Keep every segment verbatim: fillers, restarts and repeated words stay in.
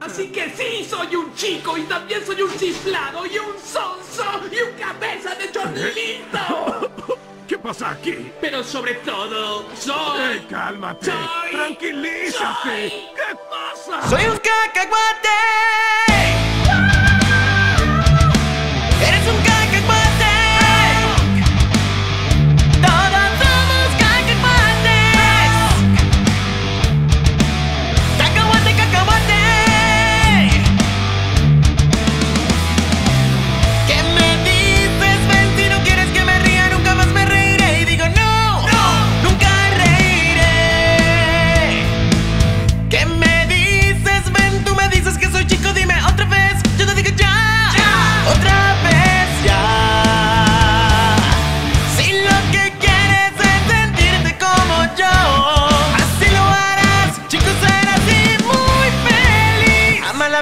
Así que sí, soy un chico y también soy un chiflado y un sonso y un cabeza de chorlito. ¿Qué pasa aquí? Pero sobre todo, soy... Hey, cálmate. Soy... Tranquilízate. Soy... ¿Qué pasa? Soy un cacahuate.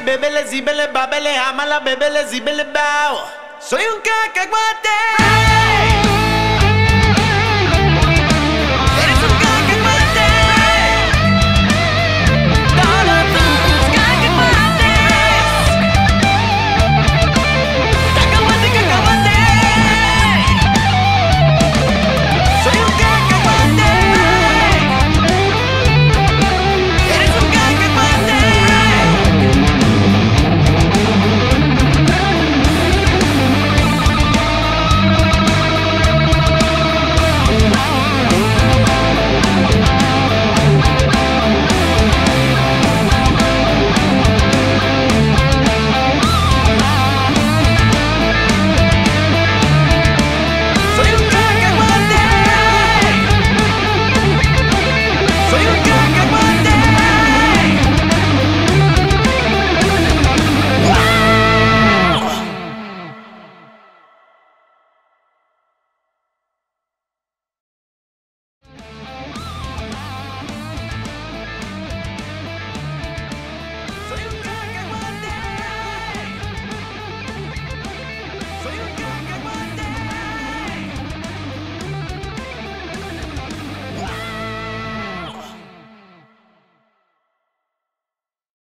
Bebele, zibele, babele, amala, bebele, zibele, bao. Soy un cacahuate.